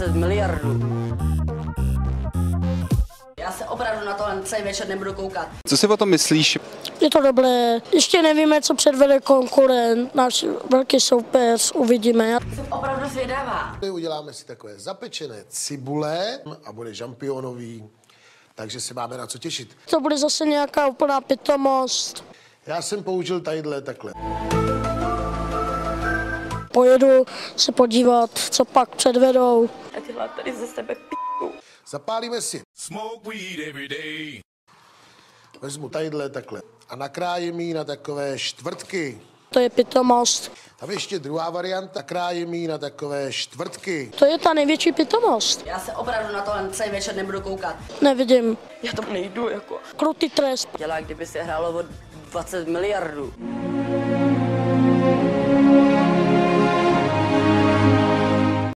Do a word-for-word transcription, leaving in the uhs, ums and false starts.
dvacet miliardů. Já se opravdu na tohle celý večer nebudu koukat. Co si o tom myslíš? Je to dobré. Ještě nevíme, co předvede konkurent, náš velký soupeř, uvidíme. Jsem opravdu zvědavá. Uděláme si takové zapečené cibule a bude žampionový, takže se máme na co těšit. To bude zase nějaká úplná pitomost. Já jsem použil tadyhle takhle. Pojedu se podívat, co pak předvedou. A dělá tady ze sebe p***u. Zapálíme si. Vezmu tadyhle takhle a nakrájím ji na takové čtvrtky. To je pitomost. Tam ještě druhá varianta, nakrájím ji na takové čtvrtky. To je ta největší pitomost. Já se opravdu na tohle celý večer nebudu koukat. Nevidím. Já tam nejdu jako. Krutý trest. Dělá, kdyby se hrálo od dvacet miliardů.